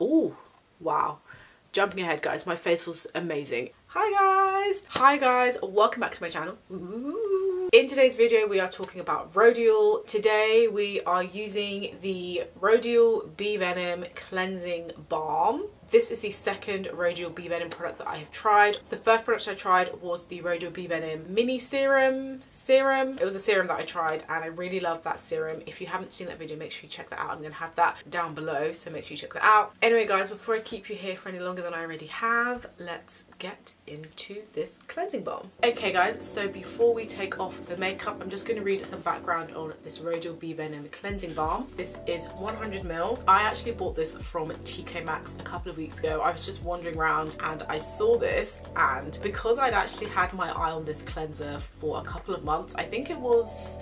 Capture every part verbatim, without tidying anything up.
Oh, wow. Jumping ahead, guys, my face was amazing. Hi, guys. Hi, guys. Welcome back to my channel. Ooh. In today's video, we are talking about Rodial. Today, we are using the Rodial Bee Venom Cleansing Balm. This is the second Rodial Bee Venom product that I have tried. The first product I tried was the Rodial Bee Venom Mini Serum. Serum. It was a serum that I tried and I really loved that serum. If you haven't seen that video, make sure you check that out. I'm going to have that down below, so make sure you check that out. Anyway, guys, before I keep you here for any longer than I already have, let's get into this cleansing balm. Okay, guys, so before we take off the makeup, I'm just going to read some background on this Rodial Bee Venom Cleansing Balm. This is one hundred mils. I actually bought this from T K Maxx a couple of weeks ago. I was just wandering around and I saw this, and because I'd actually had my eye on this cleanser for a couple of months, I think it was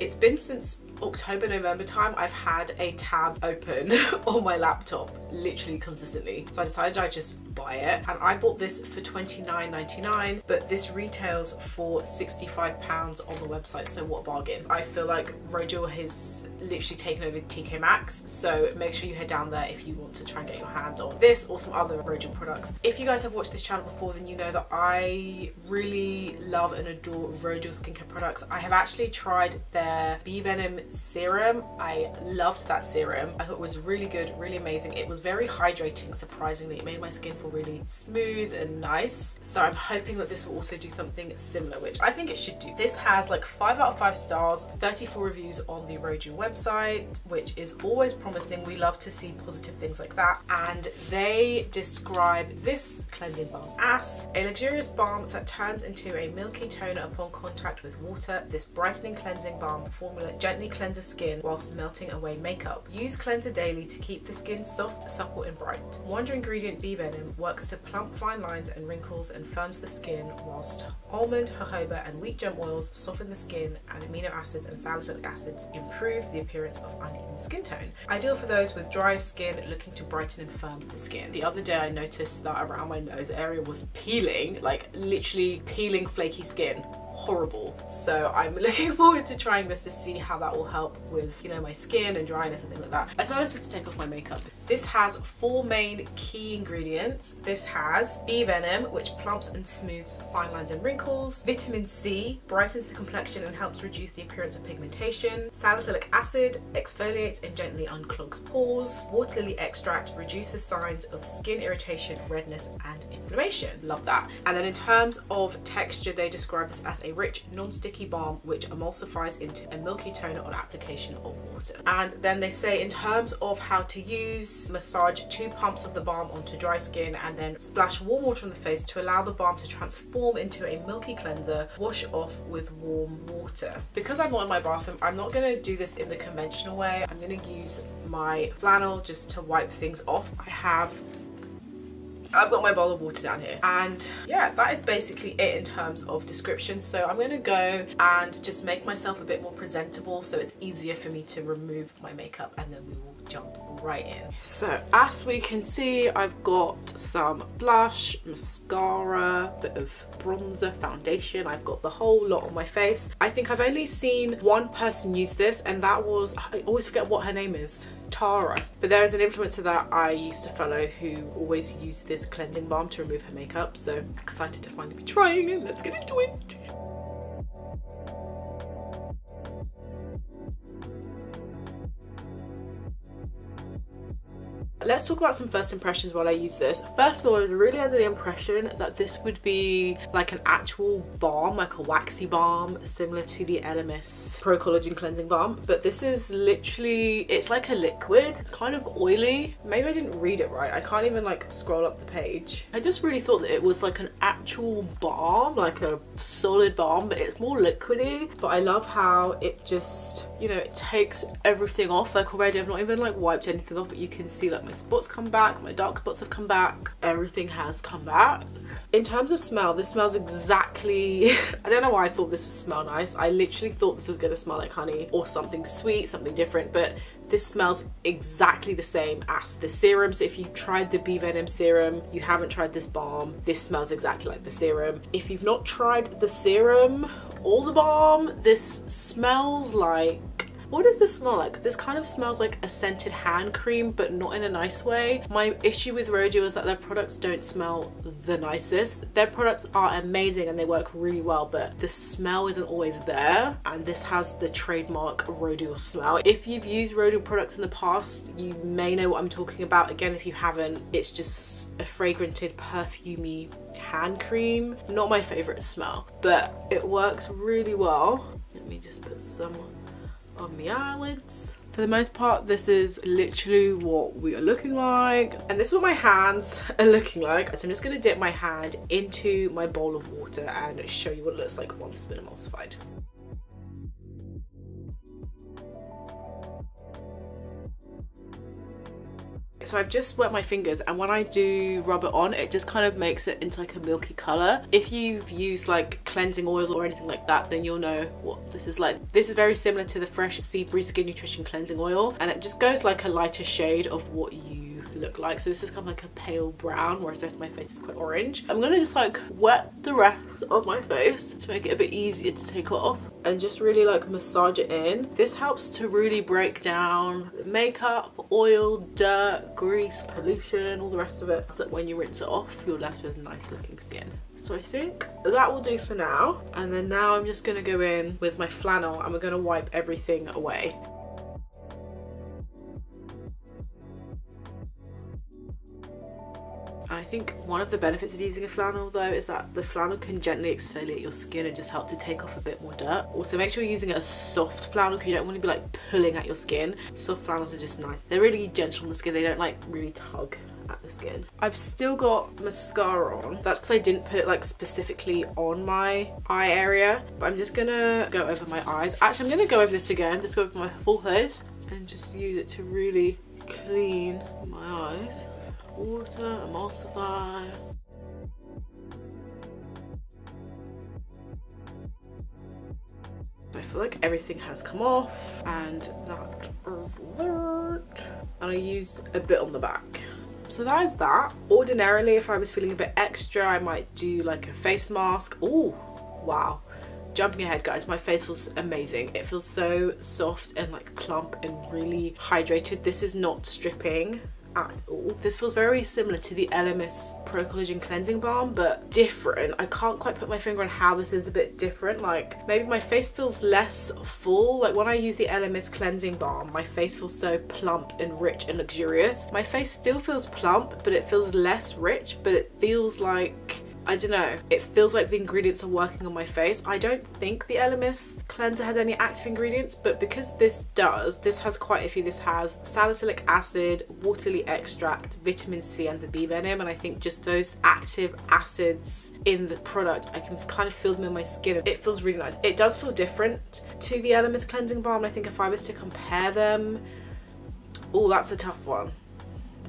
it's been since October, November time, I've had a tab open on my laptop literally consistently, so I decided I'd just buy it, and I bought this for twenty-nine ninety-nine, but this retails for sixty-five pounds on the website, so what a bargain. I feel like Rodial has literally taken over T K Maxx, so make sure you head down there if you want to try and get your hand on this or some other Rodial products. If you guys have watched this channel before, then you know that I really love and adore Rodial skincare products. I have actually tried their Bee Venom serum. I loved that serum. I thought it was really good, really amazing. It was very hydrating, surprisingly. It made my skin feel really smooth and nice, so I'm hoping that this will also do something similar, which I think it should do. This has like five out of five stars, thirty-four reviews on the Rodial website, which is always promising. We love to see positive things like that, and they describe this cleansing balm as a luxurious balm that turns into a milky toner upon contact with water. This brightening cleansing balm formula gently cleanser skin whilst melting away makeup. Use cleanser daily to keep the skin soft, supple and bright. Wonder ingredient Bee Venom works to plump fine lines and wrinkles and firms the skin, whilst almond, jojoba and wheat gem oils soften the skin, and amino acids and salicylic acids improve the appearance of uneven skin tone. Ideal for those with dry skin looking to brighten and firm the skin. The other day I noticed that around my nose area was peeling, like literally peeling flaky skin. Horrible. So I'm looking forward to trying this to see how that will help with, you know, my skin and dryness and things like that, as well as just to take off my makeup. This has four main key ingredients. This has Bee Venom, which plumps and smooths fine lines and wrinkles. Vitamin C brightens the complexion and helps reduce the appearance of pigmentation. Salicylic acid exfoliates and gently unclogs pores. Water lily extract reduces signs of skin irritation, redness and inflammation. Love that. And then in terms of texture, they describe this as a rich non-sticky balm which emulsifies into a milky toner on application of water. And then they say in terms of how to use, massage two pumps of the balm onto dry skin and then splash warm water on the face to allow the balm to transform into a milky cleanser. Wash off with warm water. Because I'm not in my bathroom, I'm not going to do this in the conventional way. I'm going to use my flannel just to wipe things off. I have I've got my bowl of water down here, and yeah, that is basically it in terms of description. So I'm gonna go and just make myself a bit more presentable so it's easier for me to remove my makeup, and then we will jump right in. So as we can see, I've got some blush, mascara, a bit of bronzer, foundation. I've got the whole lot on my face. I think I've only seen one person use this, and that was, I always forget what her name is, Tara. But there is an influencer that I used to follow who always used this cleansing balm to remove her makeup, so excited to finally be trying it. Let's get into it. Let's talk about some first impressions while I use this. First of all, I was really under the impression that this would be like an actual balm, like a waxy balm, similar to the Elemis Pro Collagen Cleansing Balm, but this is literally, it's like a liquid. It's kind of oily. Maybe I didn't read it right. I can't even like scroll up the page. I just really thought that it was like an actual balm, like a solid balm, but it's more liquidy. But I love how it just, you know, it takes everything off. Like already I've not even like wiped anything off, but you can see like my spots come back, my dark spots have come back, everything has come back. In terms of smell, this smells exactly I don't know why I thought this would smell nice. I literally thought this was gonna smell like honey or something sweet, something different, but this smells exactly the same as the serum. So if you've tried the Bee Venom serum, you haven't tried this balm, this smells exactly like the serum. If you've not tried the serum or the balm, this smells like What does this smell like? This kind of smells like a scented hand cream, but not in a nice way. My issue with Rodial is that their products don't smell the nicest. Their products are amazing and they work really well, but the smell isn't always there, and this has the trademark Rodial smell. If you've used Rodial products in the past, you may know what I'm talking about. Again, if you haven't, it's just a fragranted, perfumey hand cream. Not my favorite smell, but it works really well. Let me just put some on my eyelids. For the most part, this is literally what we are looking like, and this is what my hands are looking like. So I'm just going to dip my hand into my bowl of water and show you what it looks like once it's been emulsified. So I've just wet my fingers, and when I do rub it on, it just kind of makes it into like a milky colour. If you've used like cleansing oils or anything like that, then you'll know what this is like. This is very similar to the Fresh Soleil Skin Nutrition Cleansing Oil, and it just goes like a lighter shade of what you look like. So this is kind of like a pale brown, whereas the rest of my face is quite orange. I'm going to just like wet the rest of my face to make it a bit easier to take off, and just really like massage it in. This helps to really break down makeup, oil, dirt, grease, pollution, all the rest of it, so that when you rinse it off, you're left with nice looking skin. So I think that will do for now, and then now I'm just going to go in with my flannel and we're going to wipe everything away. And I think one of the benefits of using a flannel though is that the flannel can gently exfoliate your skin and just help to take off a bit more dirt. Also, make sure you're using a soft flannel because you don't want to be like pulling at your skin. Soft flannels are just nice. They're really gentle on the skin, they don't like really tug at the skin. I've still got mascara on. That's because I didn't put it like specifically on my eye area. But I'm just gonna go over my eyes. Actually, I'm gonna go over this again, just go over my full face and just use it to really clean my eyes. Water, emulsify. I feel like everything has come off, and that is that. And I used a bit on the back. So that is that. Ordinarily, if I was feeling a bit extra, I might do like a face mask. Oh, wow. Jumping ahead guys, my face feels amazing. It feels so soft and like plump and really hydrated. This is not stripping at all. This feels very similar to the Elemis Pro Collagen Cleansing Balm, but different. I can't quite put my finger on how this is a bit different. Like, maybe my face feels less full. Like, when I use the Elemis Cleansing Balm, my face feels so plump and rich and luxurious. My face still feels plump, but it feels less rich, but it feels like, I don't know, it feels like the ingredients are working on my face. I don't think the Elemis cleanser has any active ingredients, but because this does, this has quite a few. This has salicylic acid, water lily extract, vitamin C and the bee venom, and I think just those active acids in the product, I can kind of feel them in my skin. It feels really nice. It does feel different to the Elemis Cleansing Balm, and I think if I was to compare them, oh, that's a tough one.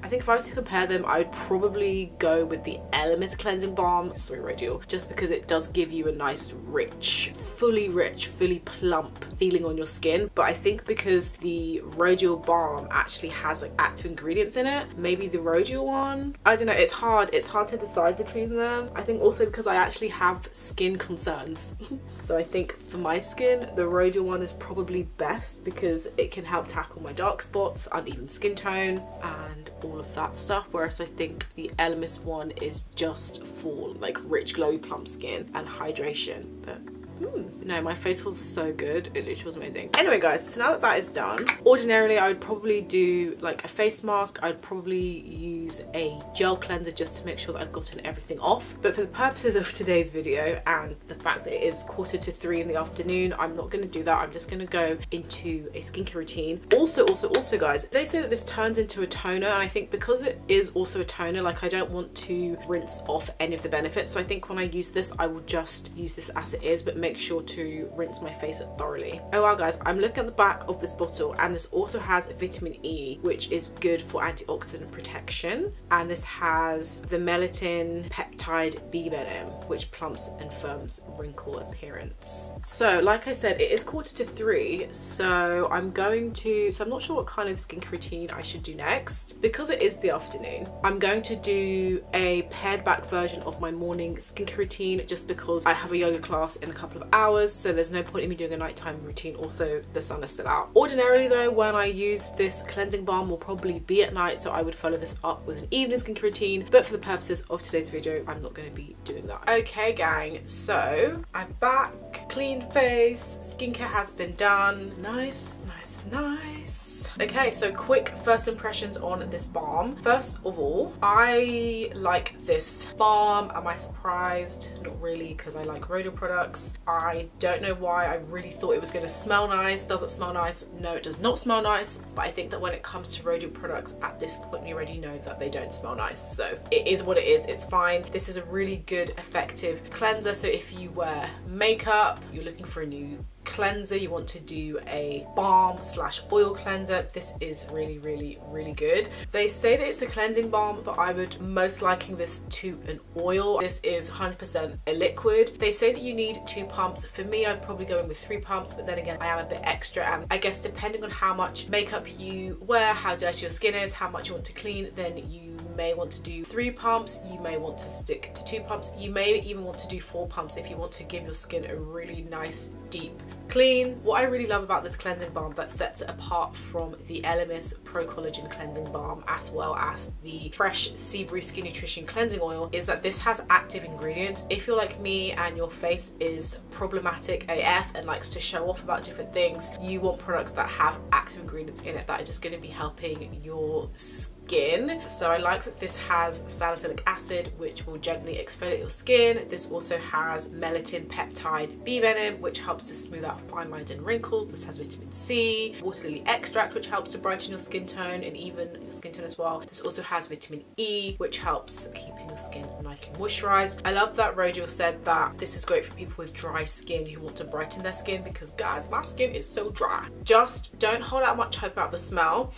I think if I was to compare them, I would probably go with the Elemis Cleansing Balm, sorry Rodial, just because it does give you a nice rich, fully rich, fully plump feeling on your skin. But I think because the Rodial Balm actually has like active ingredients in it, maybe the Rodial one, I don't know, it's hard, it's hard to decide between them. I think also because I actually have skin concerns. So I think for my skin, the Rodial one is probably best because it can help tackle my dark spots, uneven skin tone, and all of that stuff, whereas I think the Elemis one is just for like rich, glowy, plump skin and hydration. But mm, no, my face feels so good. It literally was amazing. Anyway guys, so now that that is done, ordinarily I would probably do like a face mask. I'd probably use a gel cleanser just to make sure that I've gotten everything off. But for the purposes of today's video and the fact that it is quarter to three in the afternoon, I'm not going to do that. I'm just going to go into a skincare routine. Also, also, also guys, they say that this turns into a toner, and I think because it is also a toner, like I don't want to rinse off any of the benefits. So I think when I use this, I will just use this as it is, but make Make sure to rinse my face thoroughly. Oh wow guys, I'm looking at the back of this bottle, and this also has vitamin E, which is good for antioxidant protection, and this has the melittin peptide B venom, which plumps and firms wrinkle appearance. So like I said, it is quarter to three, so I'm going to so I'm not sure what kind of skincare routine I should do next. Because it is the afternoon, I'm going to do a pared back version of my morning skincare routine, just because I have a yoga class in a couple couple of hours, so there's no point in me doing a nighttime routine. Also, the sun is still out. Ordinarily though, when I use this cleansing balm will probably be at night, so I would follow this up with an evening skincare routine, but for the purposes of today's video, I'm not going to be doing that. Okay gang, so I'm back, clean face, skincare has been done. Nice, nice, nice. Okay, so quick first impressions on this balm. First of all, I like this balm. Am I surprised? Not really, because I like Rodial products. I don't know why. I really thought it was going to smell nice. Does it smell nice? No, it does not smell nice. But I think that when it comes to Rodial products at this point, we already know that they don't smell nice. So it is what it is. It's fine. This is a really good, effective cleanser. So if you wear makeup, you're looking for a new cleanser, you want to do a balm slash oil cleanser, this is really really really good. They say that it's a cleansing balm, but I would most liken this to an oil. This is one hundred percent a liquid. They say that you need two pumps. For me, I'd probably go in with three pumps, but then again, I am a bit extra, and I guess depending on how much makeup you wear, how dirty your skin is, how much you want to clean, then you may want to do three pumps, you may want to stick to two pumps, you may even want to do four pumps if you want to give your skin a really nice deep clean. What I really love about this cleansing balm that sets it apart from the Elemis Pro Collagen Cleansing Balm as well as the Fresh Soleil Skin Nutrition Cleansing Oil is that this has active ingredients. If you're like me and your face is problematic A F and likes to show off about different things, you want products that have active ingredients in it that are just going to be helping your skin. Skin. So I like that this has salicylic acid, which will gently exfoliate your skin. This also has melittin peptide B venom, which helps to smooth out fine lines and wrinkles. This has vitamin C, water lily extract, which helps to brighten your skin tone and even your skin tone as well. This also has vitamin E, which helps keeping your skin nicely moisturized. I love that Rodial said that this is great for people with dry skin who want to brighten their skin, because guys, my skin is so dry. Just don't hold out much hope about the smell.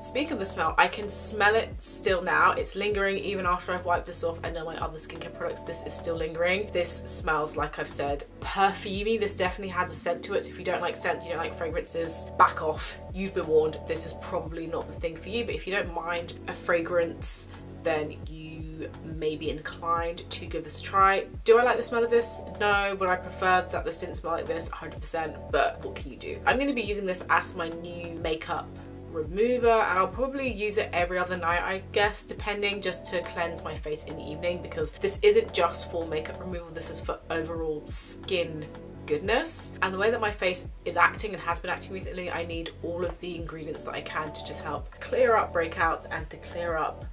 Speaking of the smell, I can smell it still now. It's lingering even after I've wiped this off. I know my other skincare products, this is still lingering. This smells, like I've said, perfumey. This definitely has a scent to it. So if you don't like scent, you don't like fragrances, back off. You've been warned. This is probably not the thing for you. But if you don't mind a fragrance, then you may be inclined to give this a try. Do I like the smell of this? No. Would I prefer that this didn't smell like this? one hundred percent. But what can you do? I'm going to be using this as my new makeup remover, and I'll probably use it every other night, I guess, depending, just to cleanse my face in the evening, because this isn't just for makeup removal, this is for overall skin goodness. And the way that my face is acting and has been acting recently, I need all of the ingredients that I can to just help clear up breakouts and to clear up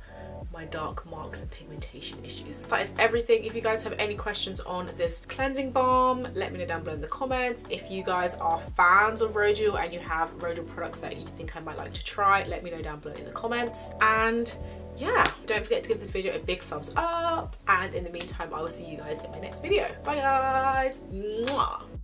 my dark marks and pigmentation issues. That is everything. If you guys have any questions on this cleansing balm, let me know down below in the comments. If you guys are fans of Rodial and you have Rodial products that you think I might like to try, let me know down below in the comments. And yeah, don't forget to give this video a big thumbs up, and in the meantime, I will see you guys in my next video. Bye guys. Mwah.